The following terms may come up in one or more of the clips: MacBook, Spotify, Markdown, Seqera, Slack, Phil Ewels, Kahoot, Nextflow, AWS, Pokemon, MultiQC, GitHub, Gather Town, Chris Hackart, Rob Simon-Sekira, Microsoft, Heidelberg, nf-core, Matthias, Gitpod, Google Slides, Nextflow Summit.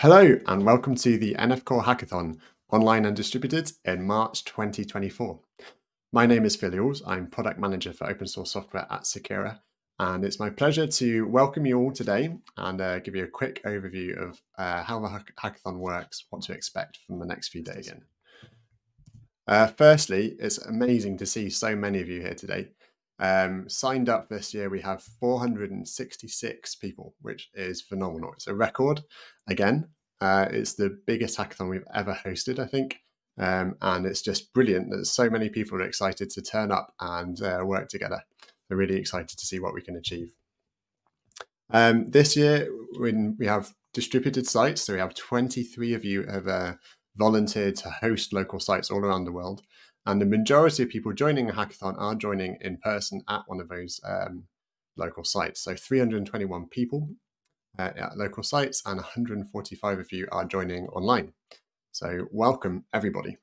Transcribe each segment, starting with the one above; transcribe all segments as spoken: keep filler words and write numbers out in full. Hello, and welcome to the N F core Hackathon, online and distributed in March twenty twenty-four. My name is Phil Ewels. I'm product manager for open source software at Seqera, and it's my pleasure to welcome you all today and uh, give you a quick overview of uh, how the hackathon works, what to expect from the next few days. Uh, firstly, it's amazing to see so many of you here today. Um, signed up this year, we have four hundred sixty-six people, which is phenomenal. It's a record. Again, uh, it's the biggest hackathon we've ever hosted, I think. Um, and it's just brilliant that so many people are excited to turn up and uh, work together. We're really excited to see what we can achieve. Um, this year, when we have distributed sites, so we have twenty-three of you have uh, volunteered to host local sites all around the world. And the majority of people joining the hackathon are joining in person at one of those um, local sites. So three hundred twenty-one people uh, at local sites, and one hundred forty-five of you are joining online. So welcome, everybody.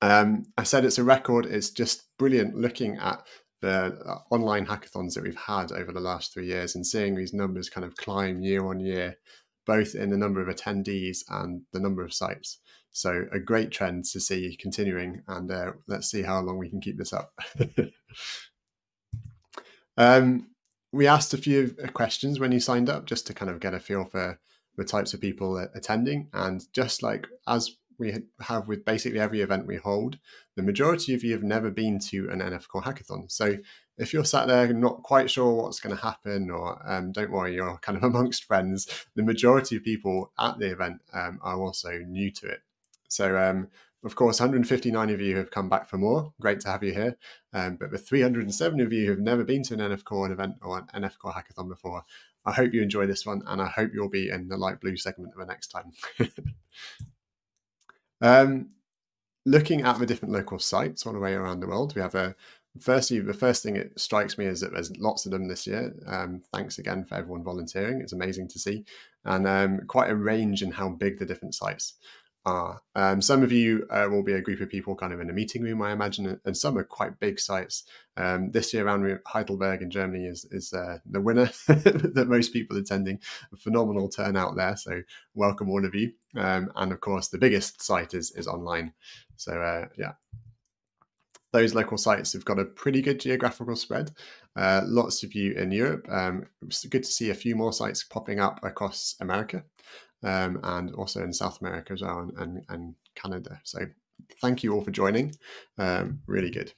Um, I said it's a record. It's just brilliant looking at the uh, online hackathons that we've had over the last three years and seeing these numbers kind of climb year on year, both in the number of attendees and the number of sites. So a great trend to see continuing, and uh, let's see how long we can keep this up. um, we asked a few questions when you signed up just to kind of get a feel for the types of people attending. And just like as we have with basically every event we hold, the majority of you have never been to an N F core hackathon. So if you're sat there not quite sure what's going to happen, or um, don't worry, you're kind of amongst friends, the majority of people at the event um, are also new to it. So um, of course, one hundred fifty-nine of you have come back for more. Great to have you here. Um, but the three hundred seven of you who have never been to an N F core event or an N F core hackathon before, I hope you enjoy this one, and I hope you'll be in the light blue segment of the next time. um, looking at the different local sites all the way around the world, we have a Firstly, the first thing that strikes me is that there's lots of them this year. Um, thanks again for everyone volunteering. It's amazing to see, and um, quite a range in how big the different sites are. Um, some of you uh, will be a group of people kind of in a meeting room, I imagine, and some are quite big sites. Um, this year around, Heidelberg in Germany is, is uh, the winner that most people attending. A phenomenal turnout there, so welcome all of you. Um, and of course, the biggest site is, is online. So uh, yeah. Those local sites have got a pretty good geographical spread. Uh, lots of you in Europe. Um, it's good to see a few more sites popping up across America, um, and also in South America as well, and, and, and Canada. So thank you all for joining. Um, really good.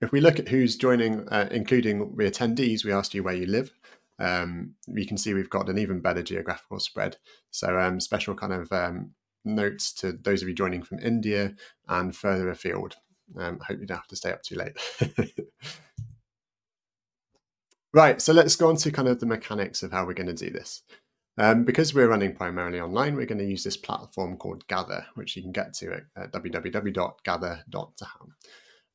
If we look at who's joining, uh, including the attendees, we asked you where you live. Um, you can see we've got an even better geographical spread. So um, special kind of um, notes to those of you joining from India and further afield. Um, I hope you don't have to stay up too late. Right, so let's go on to kind of the mechanics of how we're going to do this. Um, because we're running primarily online, we're going to use this platform called Gather, which you can get to at, at w w w dot gather dot town.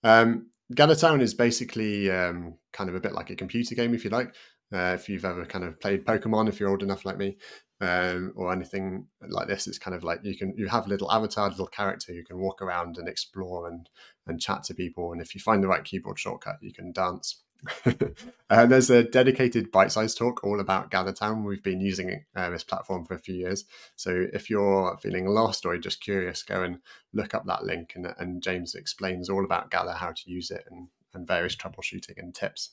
Um, Gather Town is basically um, kind of a bit like a computer game, if you like. Uh, if you've ever kind of played Pokemon, if you're old enough like me, um, or anything like this, it's kind of like you can you have a little avatar, little character. You can walk around and explore and and chat to people. And if you find the right keyboard shortcut, you can dance. And there's a dedicated bite-sized talk all about Gather Town. We've been using uh, this platform for a few years. So if you're feeling lost or you're just curious, go and look up that link. And, and James explains all about Gather, how to use it, and, and various troubleshooting and tips.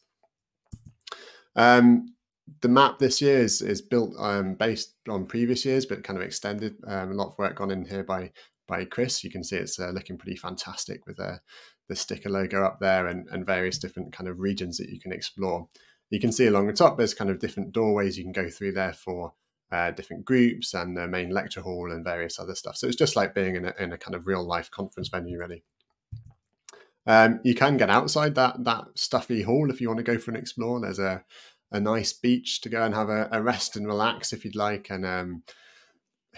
Um, the map this year is, is built um, based on previous years, but kind of extended. Um, a lot of work gone in here by by Chris. You can see it's uh, looking pretty fantastic with uh, the sticker logo up there and, and various different kind of regions that you can explore. You can see along the top there's kind of different doorways you can go through there for uh, different groups and the main lecture hall and various other stuff. So it's just like being in a, in a kind of real life conference venue, really. Um, you can get outside that that stuffy hall if you want to go for an explore. There's a, a nice beach to go and have a, a rest and relax if you'd like. And um,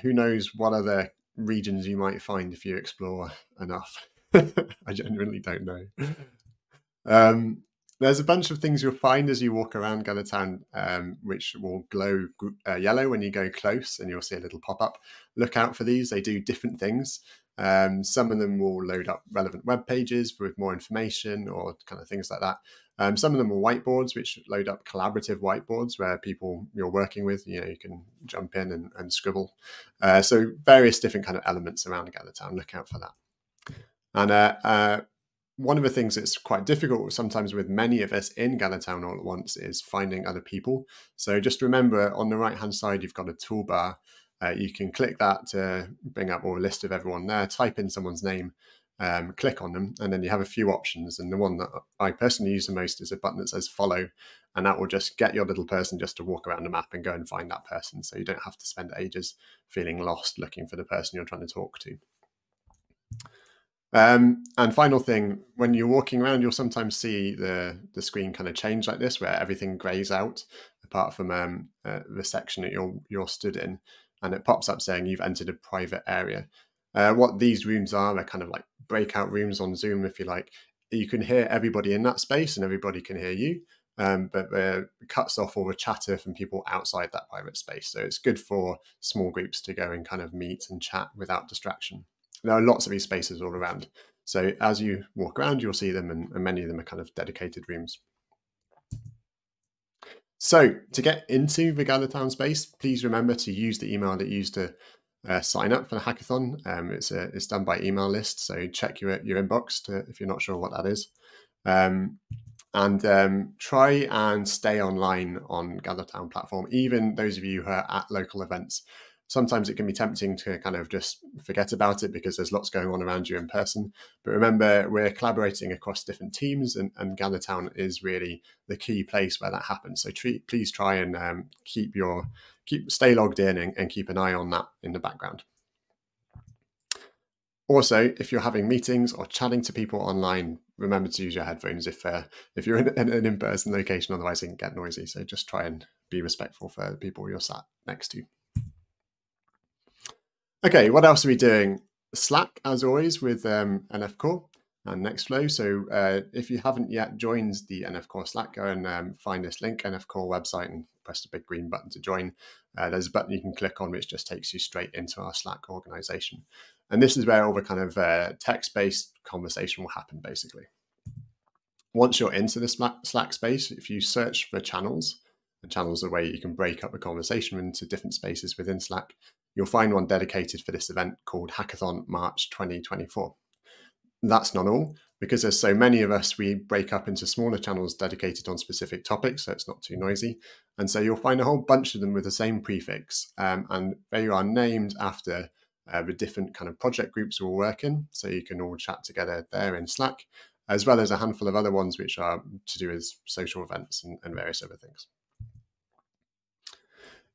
who knows what other regions you might find if you explore enough. I genuinely don't know. Um, there's a bunch of things you'll find as you walk around Gather Town, um, which will glow uh, yellow when you go close, and you'll see a little pop-up. Look out for these. They do different things. Um, some of them will load up relevant web pages with more information or kind of things like that. Um, some of them are whiteboards, which load up collaborative whiteboards where people you're working with, you know, you can jump in and, and scribble. Uh, so various different kind of elements around Gather Town. Look out for that. And uh, uh, one of the things that's quite difficult sometimes with many of us in Gather Town all at once is finding other people. So just remember, on the right-hand side, you've got a toolbar. Uh, you can click that to bring up all a list of everyone there, type in someone's name, um, click on them, and then you have a few options. And the one that I personally use the most is a button that says follow, and that will just get your little person just to walk around the map and go and find that person. So you don't have to spend ages feeling lost looking for the person you're trying to talk to. Um, and final thing, when you're walking around, you'll sometimes see the, the screen kind of change like this, where everything grays out, apart from um, uh, the section that you're, you're stood in. And it pops up saying you've entered a private area. Uh, what these rooms are, are kind of like breakout rooms on Zoom, if you like. You can hear everybody in that space and everybody can hear you, um, but it cuts off all the chatter from people outside that private space. So it's good for small groups to go and kind of meet and chat without distraction. There are lots of these spaces all around. So as you walk around, you'll see them, and, and many of them are kind of dedicated rooms. So to get into the Gather Town space, please remember to use the email that you used to uh, sign up for the hackathon. Um, it's, a, it's done by email list, so check your, your inbox to, if you're not sure what that is. Um, and um, try and stay online on Gather Town platform, even those of you who are at local events. Sometimes it can be tempting to kind of just forget about it because there's lots going on around you in person. But remember, we're collaborating across different teams, and, and Gather Town is really the key place where that happens. So treat, please try and um, keep your keep stay logged in and, and keep an eye on that in the background. Also, if you're having meetings or chatting to people online, remember to use your headphones if uh, if you're in an in-person location. Otherwise, it can get noisy. So just try and be respectful for the people you're sat next to. Okay, what else are we doing? Slack, as always, with um, N F core and Nextflow. So uh, if you haven't yet joined the N F core Slack, go and um, find this link, N F core website, and press the big green button to join. Uh, there's a button you can click on which just takes you straight into our Slack organization. And this is where all the kind of uh, text-based conversation will happen, basically. Once you're into the Slack space, if you search for channels, and channels are where you can break up a conversation into different spaces within Slack, you'll find one dedicated for this event called Hackathon March twenty twenty-four. That's not all. Because there's so many of us, we break up into smaller channels dedicated on specific topics, so it's not too noisy. And so you'll find a whole bunch of them with the same prefix, um, and they are named after uh, the different kind of project groups we'll work in, so you can all chat together there in Slack, as well as a handful of other ones which are to do with social events and, and various other things.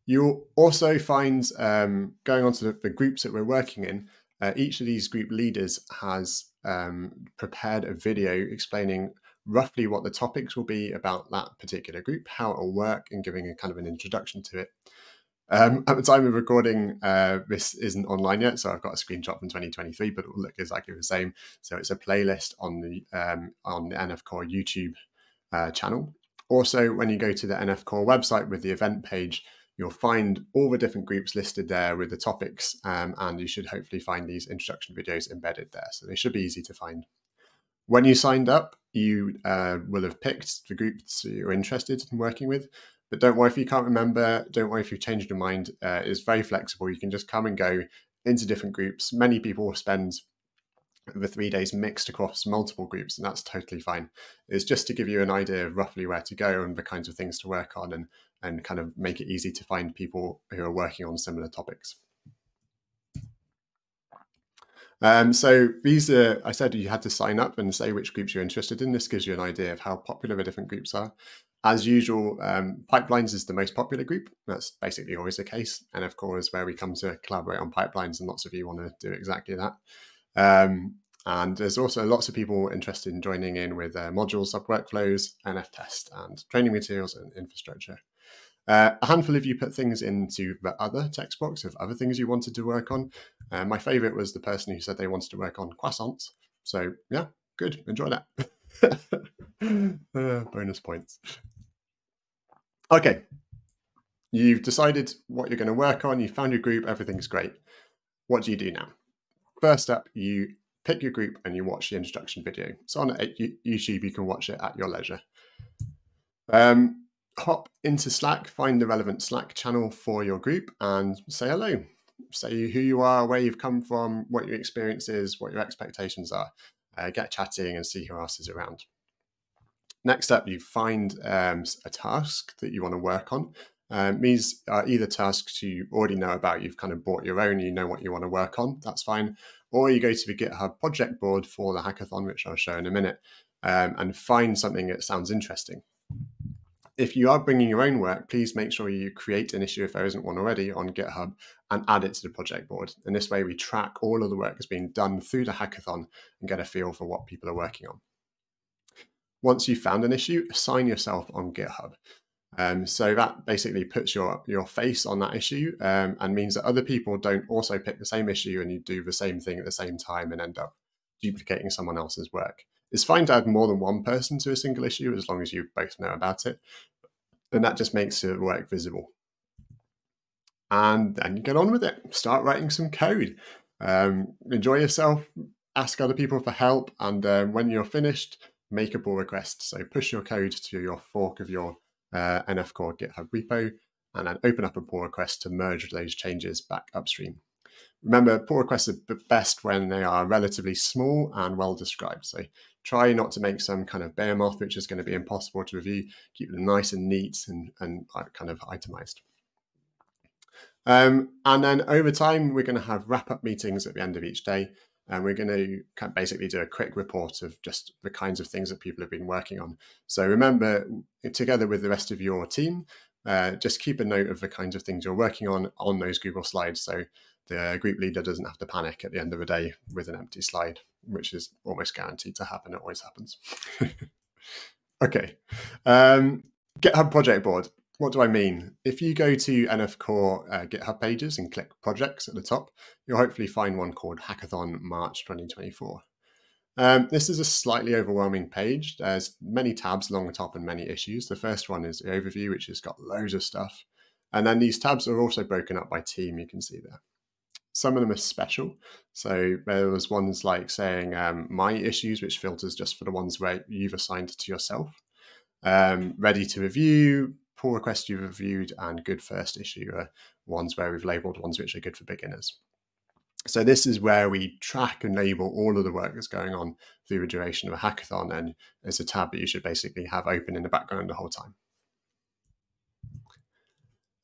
You'll also find, um, going on to the, the groups that we're working in, uh, each of these group leaders has um, prepared a video explaining roughly what the topics will be about that particular group, how it will work, and giving a kind of an introduction to it. Um, at the time of recording, uh, this isn't online yet, so I've got a screenshot from twenty twenty-three, but it will look exactly the same. So it's a playlist on the, um, on the N F core YouTube uh, channel. Also, when you go to the N F core website with the event page, you'll find all the different groups listed there with the topics, um, and you should hopefully find these introduction videos embedded there. So they should be easy to find. When you signed up, you uh, will have picked the groups you're interested in working with, but don't worry if you can't remember, don't worry if you've changed your mind. Uh, it's very flexible. You can just come and go into different groups. Many people spend the three days mixed across multiple groups, and that's totally fine. It's just to give you an idea of roughly where to go and the kinds of things to work on, and and kind of make it easy to find people who are working on similar topics. Um, so these are, I said you had to sign up and say which groups you're interested in. This gives you an idea of how popular the different groups are. As usual, um, pipelines is the most popular group. That's basically always the case. And of course, where we come to collaborate on pipelines, and lots of you want to do exactly that. Um, and there's also lots of people interested in joining in with uh, modules, sub workflows, N F test, and training materials and infrastructure. Uh, a handful of you put things into the other text box of other things you wanted to work on. Uh, my favorite was the person who said they wanted to work on croissants. So yeah, good, enjoy that. uh, bonus points. Okay, you've decided what you're going to work on, you found your group, everything's great. What do you do now? First up, you pick your group and you watch the introduction video. So on YouTube, you can watch it at your leisure. Um, hop into Slack, find the relevant Slack channel for your group and say hello. Say who you are, where you've come from, what your experience is, what your expectations are. Uh, get chatting and see who else is around. Next up, you find um, a task that you want to work on. Um, these are either tasks you already know about, you've kind of bought your own, you know what you want to work on, that's fine. Or you go to the GitHub project board for the hackathon, which I'll show in a minute, um, and find something that sounds interesting. If you are bringing your own work, please make sure you create an issue if there isn't one already on GitHub and add it to the project board. And this way we track all of the work that's being done through the hackathon and get a feel for what people are working on. Once you've found an issue, assign yourself on GitHub. Um, so that basically puts your, your face on that issue um, and means that other people don't also pick the same issue and you do the same thing at the same time and end up duplicating someone else's work. It's fine to add more than one person to a single issue as long as you both know about it. And that just makes your work visible. And then you get on with it. Start writing some code. Um, enjoy yourself. Ask other people for help. And uh, when you're finished, make a pull request. So push your code to your fork of your uh, N F core GitHub repo and then open up a pull request to merge those changes back upstream. Remember, pull requests are best when they are relatively small and well described. So try not to make some kind of behemoth, which is going to be impossible to review. Keep them nice and neat and, and kind of itemized. Um, and then over time, we're going to have wrap-up meetings at the end of each day. And we're going to basically do a quick report of just the kinds of things that people have been working on. So remember, together with the rest of your team, uh, just keep a note of the kinds of things you're working on on those Google slides. So the group leader doesn't have to panic at the end of the day with an empty slide, which is almost guaranteed to happen. It always happens. Okay. Um, GitHub project board. What do I mean? If you go to N F core uh, GitHub pages and click projects at the top, you'll hopefully find one called Hackathon March twenty twenty-four. Um, this is a slightly overwhelming page. There's many tabs along the top and many issues. The first one is the overview, which has got loads of stuff. And then these tabs are also broken up by team, you can see there. Some of them are special. So there was ones like saying um, my issues, which filters just for the ones where you've assigned to yourself. Um, ready to review, pull requests you've reviewed, and good first issue are ones where we've labeled ones which are good for beginners. So this is where we track and label all of the work that's going on through the duration of a hackathon. And it's a tab that you should basically have open in the background the whole time.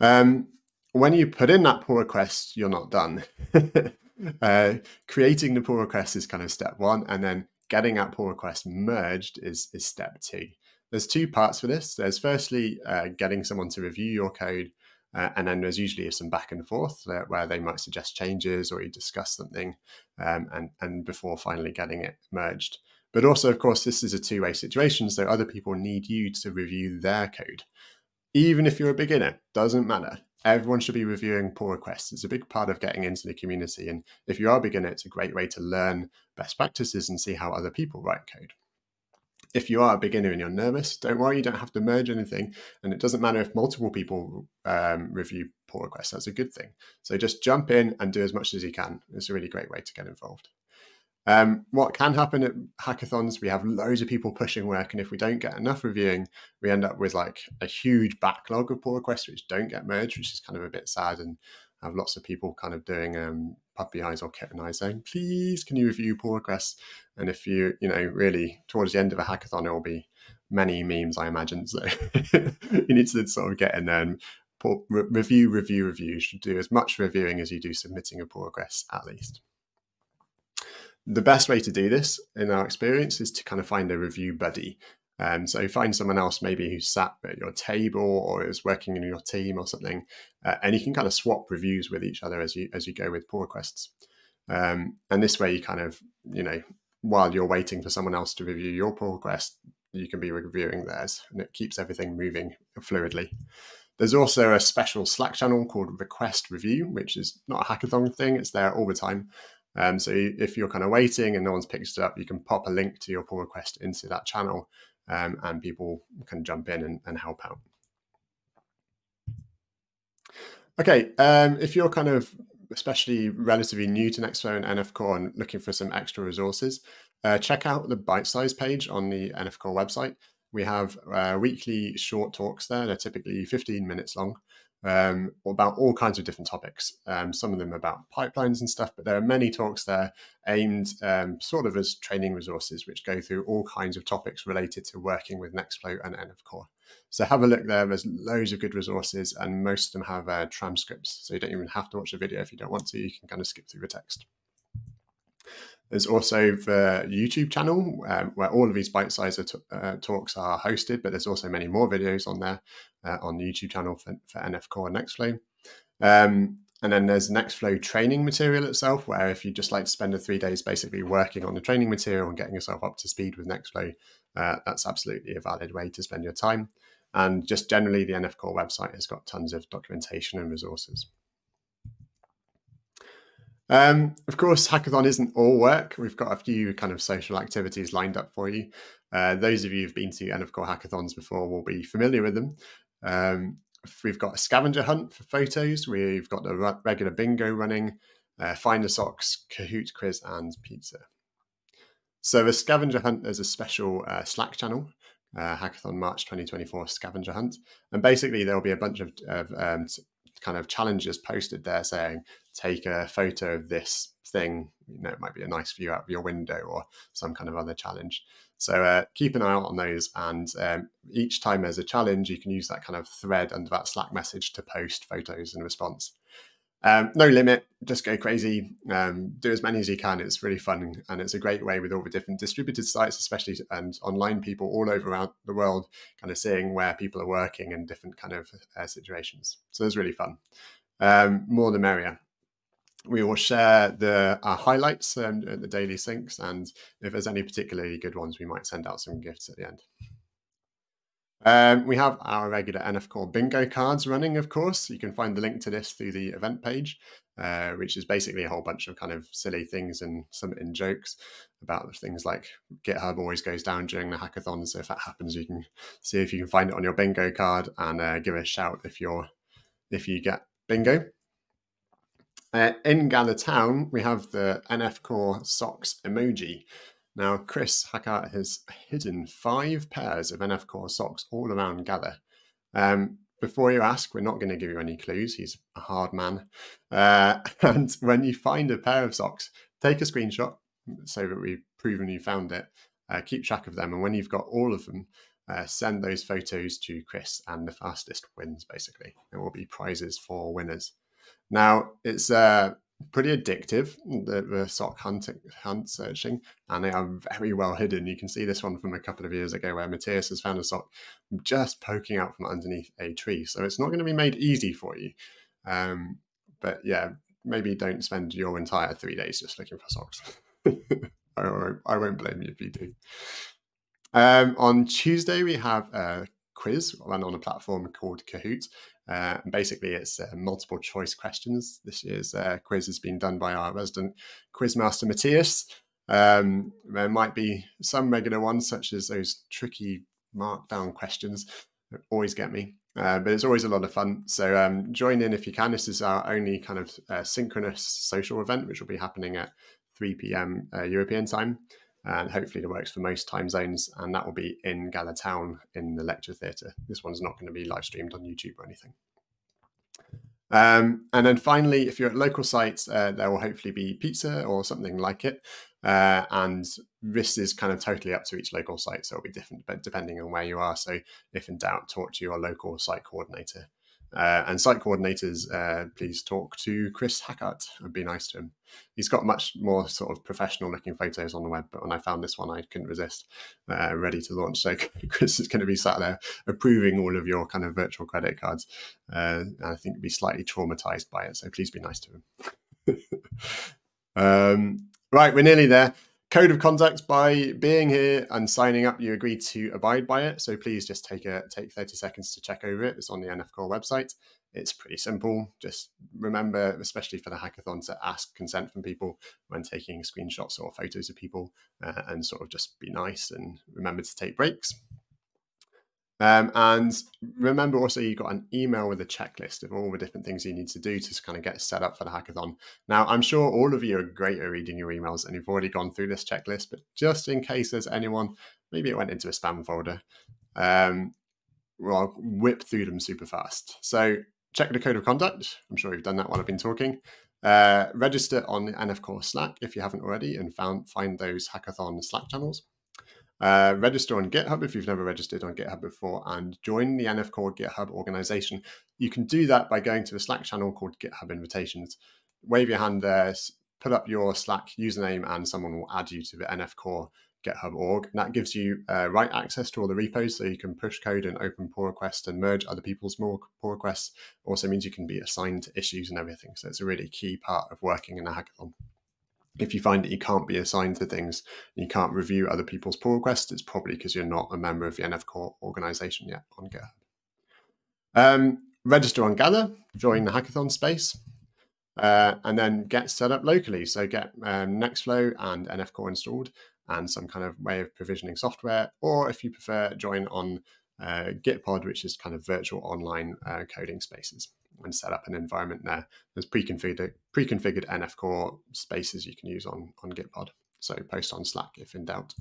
Um, When you put in that pull request, you're not done. uh, creating the pull request is kind of step one, and then getting that pull request merged is, is step two. There's two parts for this. There's firstly, uh, getting someone to review your code, uh, and then there's usually some back and forth that, where they might suggest changes or you discuss something um, and, and before finally getting it merged. But also, of course, this is a two-way situation, so other people need you to review their code. Even if you're a beginner, doesn't matter. Everyone should be reviewing pull requests. It's a big part of getting into the community. And if you are a beginner, it's a great way to learn best practices and see how other people write code. If you are a beginner and you're nervous, don't worry, you don't have to merge anything. And it doesn't matter if multiple people um, review pull requests. That's a good thing. So just jump in and do as much as you can. It's a really great way to get involved. Um, what can happen at hackathons, we have loads of people pushing work, and if we don't get enough reviewing, we end up with like a huge backlog of pull requests which don't get merged, which is kind of a bit sad, and have lots of people kind of doing um, puppy eyes or kitten eyes saying, please, can you review pull requests? And if you, you know, really towards the end of a hackathon, it will be many memes, I imagine. So you need to sort of get in there and pull, re review, review, review. You should do as much reviewing as you do submitting a pull request at least. The best way to do this in our experience is to kind of find a review buddy. Um, so find someone else maybe who sat at your table or is working in your team or something, uh, and you can kind of swap reviews with each other as you as you go with pull requests. Um, and this way you kind of, you know, while you're waiting for someone else to review your pull request, you can be reviewing theirs, and it keeps everything moving fluidly. There's also a special Slack channel called Request Review, which is not a hackathon thing, it's there all the time. Um, so if you're kind of waiting and no one's picked it up, you can pop a link to your pull request into that channel um, and people can jump in and, and help out. Okay, um, if you're kind of especially relatively new to Nextflow and N F core and looking for some extra resources, uh, check out the bite size page on the N F core website, We have uh, weekly short talks there. They're typically fifteen minutes long, um, about all kinds of different topics. Um, some of them about pipelines and stuff, but there are many talks there aimed um, sort of as training resources, which go through all kinds of topics related to working with Nextflow and N F core. So have a look there. There's loads of good resources, and most of them have uh, transcripts. So you don't even have to watch a video if you don't want to. You can kind of skip through the text. There's also the YouTube channel um, where all of these bite-sized uh, talks are hosted, but there's also many more videos on there uh, on the YouTube channel for, for N F core and Nextflow. Um, and then there's Nextflow training material itself, where if you just like to spend the three days basically working on the training material and getting yourself up to speed with Nextflow, uh, that's absolutely a valid way to spend your time. And just generally, the N F core website has got tons of documentation and resources. Um, of course, Hackathon isn't all work. We've got a few kind of social activities lined up for you. Uh, those of you who've been to N F core hackathons before will be familiar with them. Um, we've got a scavenger hunt for photos. We've got the regular bingo running, uh, Find the Socks, Kahoot quiz and pizza. So the scavenger hunt, there's a special uh, Slack channel. Uh, Hackathon March twenty twenty-four scavenger hunt. And basically there'll be a bunch of, of um, kind of challenges posted there saying, take a photo of this thing. You know, it might be a nice view out of your window or some kind of other challenge. So uh, keep an eye out on those. And um, each time there's a challenge, you can use that kind of thread under that Slack message to post photos in response. Um, no limit, just go crazy, um, do as many as you can. It's really fun, and it's a great way with all the different distributed sites, especially, and online people all over around the world, kind of seeing where people are working in different kind of uh, situations. So it's really fun. Um, more the merrier. We will share the our highlights um, at the daily syncs, and if there's any particularly good ones, we might send out some gifts at the end. Um, we have our regular N F core bingo cards running, of course. You can find the link to this through the event page, uh, which is basically a whole bunch of kind of silly things and some in jokes about things like GitHub always goes down during the hackathon. So if that happens, you can see if you can find it on your bingo card and uh, give it a shout if you're if you get bingo. Uh, in Gather Town, we have the N F core socks emoji. Now, Chris Hackart has hidden five pairs of N F core socks all around Gather. Um, before you ask, we're not going to give you any clues. He's a hard man. Uh, and when you find a pair of socks, take a screenshot so that we've proven you found it. Uh, keep track of them. And when you've got all of them, uh, send those photos to Chris, and the fastest wins, basically. There will be prizes for winners. Now, it's... Uh, pretty addictive, the, the sock hunting, hunt searching, and they are very well hidden. You can see this one from a couple of years ago where Matthias has found a sock just poking out from underneath a tree. So it's not going to be made easy for you. Um, but yeah, maybe don't spend your entire three days just looking for socks. I, won't, I won't blame you if you do. Um, on Tuesday, we have a quiz run on a platform called Kahoot. Uh, and basically, it's uh, multiple choice questions. This year's uh, quiz has been done by our resident quizmaster, Matthias. Um, there might be some regular ones, such as those tricky markdown questions that always get me. Uh, but it's always a lot of fun. So um, join in if you can. This is our only kind of uh, synchronous social event, which will be happening at three p m uh, European time. And hopefully it works for most time zones. And that will be in Gather Town in the lecture theatre. This one's not going to be live streamed on YouTube or anything. Um, and then finally, if you're at local sites, uh, there will hopefully be pizza or something like it. Uh, and this is kind of totally up to each local site. So it'll be different but depending on where you are. So if in doubt, talk to your local site coordinator. Uh, and site coordinators, uh, please talk to Chris Hackart and be nice to him. He's got much more sort of professional looking photos on the web, but when I found this one, I couldn't resist, uh, ready to launch. So Chris is going to be sat there approving all of your kind of virtual credit cards. Uh, and I think be slightly traumatized by it. So please be nice to him. um, right, we're nearly there. Code of conduct: by being here and signing up, you agree to abide by it. So please just take a take thirty seconds to check over it. It's on the N F core website. It's pretty simple. Just remember, especially for the hackathon, to ask consent from people when taking screenshots or photos of people, uh, and sort of just be nice and remember to take breaks. Um, and remember also, you've got an email with a checklist of all the different things you need to do to kind of get set up for the hackathon. Now, I'm sure all of you are great at reading your emails and you've already gone through this checklist, but just in case there's anyone, maybe it went into a spam folder, um, well, I'll whip through them super fast. So check the code of conduct. I'm sure you've done that while I've been talking. Uh, register on the N F core Slack if you haven't already, and found, find those hackathon Slack channels. Uh, register on GitHub if you've never registered on GitHub before, and join the N F core GitHub organization. You can do that by going to a Slack channel called GitHub Invitations. Wave your hand there, put up your Slack username, and someone will add you to the N F core GitHub org. And that gives you uh, write access to all the repos, so you can push code and open pull requests and merge other people's more pull requests. Also means you can be assigned to issues and everything. So it's a really key part of working in a hackathon. If you find that you can't be assigned to things, you can't review other people's pull requests, it's probably because you're not a member of the N F core organization yet on GitHub. Um, register on Gather, join the hackathon space, uh, and then get set up locally. So get um, Nextflow and N F core installed and some kind of way of provisioning software, or if you prefer, join on uh, Gitpod, which is kind of virtual online uh, coding spaces, and set up an environment there. There's pre-configured pre-configured N F core spaces you can use on, on Gitpod. So post on Slack if in doubt.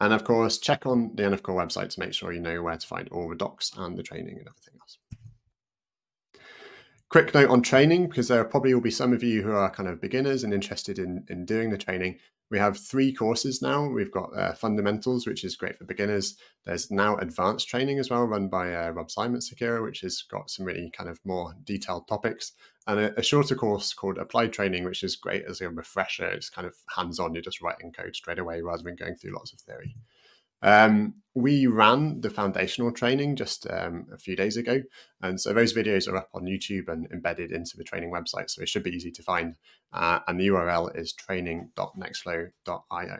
And of course, check on the N F core website to make sure you know where to find all the docs and the training and everything else. Quick note on training, because there probably will be some of you who are kind of beginners and interested in, in doing the training. We have three courses now. We've got uh, fundamentals, which is great for beginners. There's now advanced training as well, run by uh, Rob Simon-Sekira, which has got some really kind of more detailed topics. And a, a shorter course called applied training, which is great as a refresher. It's kind of hands-on. You're just writing code straight away rather than going through lots of theory. Um, we ran the foundational training just um, a few days ago, and so those videos are up on YouTube and embedded into the training website, so it should be easy to find, uh, and the U R L is training dot nextflow dot i o.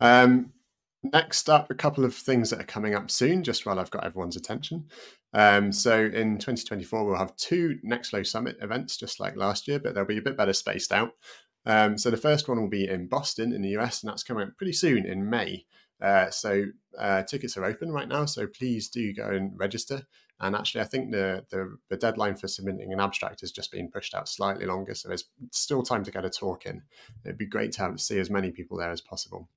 Um, next up, a couple of things that are coming up soon, just while I've got everyone's attention. Um, so in twenty twenty-four, we'll have two Nextflow Summit events, just like last year, but they'll be a bit better spaced out. Um, so the first one will be in Boston in the U S, and that's coming up pretty soon in May. Uh, so uh, tickets are open right now, so please do go and register. And actually, I think the, the, the deadline for submitting an abstract has just been pushed out slightly longer, so there's still time to get a talk in. It'd be great to have, see as many people there as possible.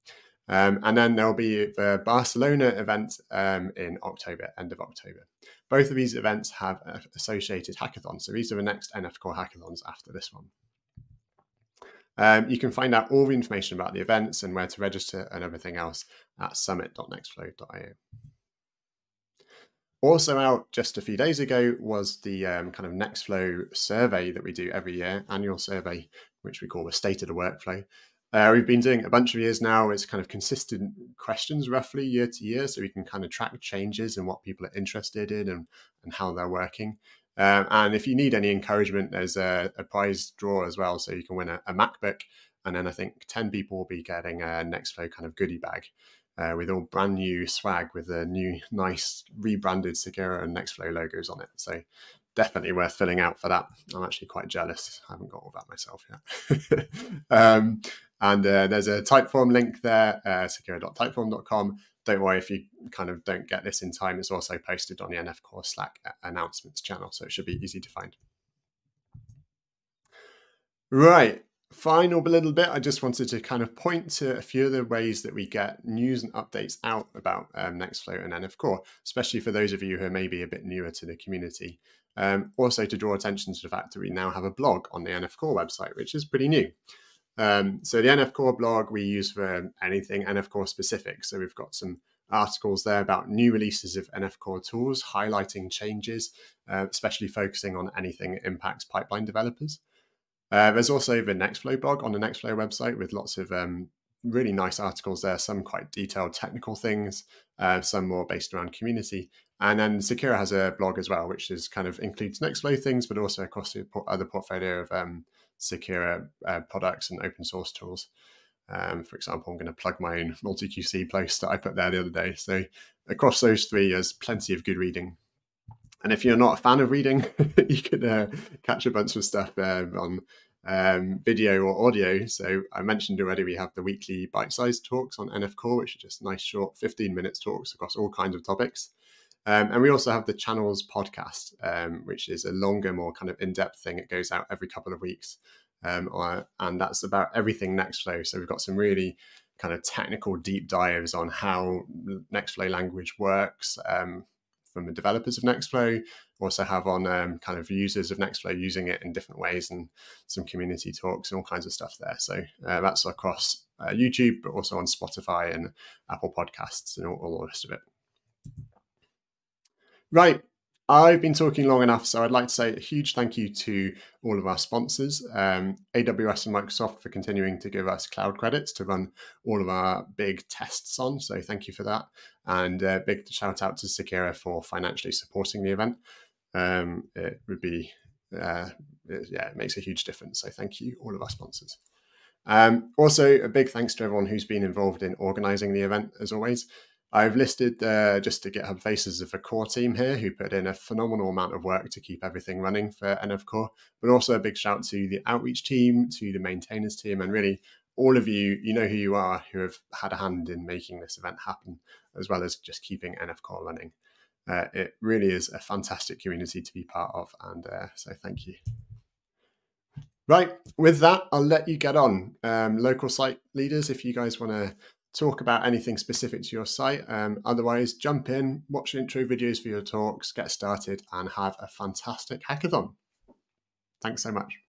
Um, and then there'll be the Barcelona event um, in October, end of October. Both of these events have uh, associated hackathons, so these are the next N F core hackathons after this one. Um, you can find out all the information about the events and where to register and everything else at summit dot nextflow dot i o. Also out just a few days ago was the um, kind of Nextflow survey that we do every year, annual survey, which we call the State of the Workflow. Uh, we've been doing it a bunch of years now. It's kind of consistent questions roughly year to year, so we can kind of track changes and what people are interested in and, and how they're working. Um, and if you need any encouragement, there's a, a prize draw as well. So you can win a, a MacBook. And then I think ten people will be getting a Nextflow kind of goodie bag uh, with all brand new swag with the new nice rebranded Seqera and Nextflow logos on it. So definitely worth filling out for that. I'm actually quite jealous. I haven't got all that myself yet. um, and uh, there's a Typeform link there, uh, seqera dot typeform dot com. Don't worry if you kind of don't get this in time. It's also posted on the N F core Slack announcements channel, so it should be easy to find. Right, final little bit. I just wanted to kind of point to a few of the ways that we get news and updates out about um, Nextflow and N F core, especially for those of you who are maybe a bit newer to the community. Um, also to draw attention to the fact that we now have a blog on the N F core website, which is pretty new. Um, so the N F core blog we use for anything N F core specific. So we've got some articles there about new releases of N F core tools, highlighting changes, uh, especially focusing on anything that impacts pipeline developers. Uh, there's also the Nextflow blog on the Nextflow website with lots of um, really nice articles there, some quite detailed technical things, uh, some more based around community. And then Seqera has a blog as well, which is kind of includes Nextflow things, but also across the other portfolio of um, Seqera uh, products and open source tools. Um, for example, I'm going to plug my own MultiQC post that I put there the other day. So across those three, there's plenty of good reading. And if you're not a fan of reading, you could uh, catch a bunch of stuff uh, on um, video or audio. So I mentioned already we have the weekly bite-sized talks on N F core, which are just nice, short fifteen-minute talks across all kinds of topics. Um, and we also have the Channels podcast, um, which is a longer, more kind of in-depth thing. It goes out every couple of weeks, um, or, and that's about everything Nextflow. So we've got some really kind of technical deep dives on how Nextflow language works um, from the developers of Nextflow. Also have on um, kind of users of Nextflow using it in different ways, and some community talks and all kinds of stuff there. So uh, that's across uh, YouTube, but also on Spotify and Apple Podcasts and all, all the rest of it. Right. I've been talking long enough, so I'd like to say a huge thank you to all of our sponsors, um, A W S and Microsoft, for continuing to give us cloud credits to run all of our big tests on. So thank you for that. And a big shout out to Seqera for financially supporting the event. Um, it would be, uh, it, yeah, it makes a huge difference. So thank you, all of our sponsors. Um, also, a big thanks to everyone who's been involved in organizing the event, as always. I've listed uh, just the GitHub faces of a core team here who put in a phenomenal amount of work to keep everything running for N F core, but also a big shout to the outreach team, to the maintainers team, and really all of you, you know who you are, who have had a hand in making this event happen, as well as just keeping N F core running. Uh, it really is a fantastic community to be part of, and uh, so thank you. Right, with that, I'll let you get on. Um, local site leaders, if you guys want to talk about anything specific to your site. Um, otherwise, jump in, watch intro videos for your talks, get started, and have a fantastic hackathon. Thanks so much.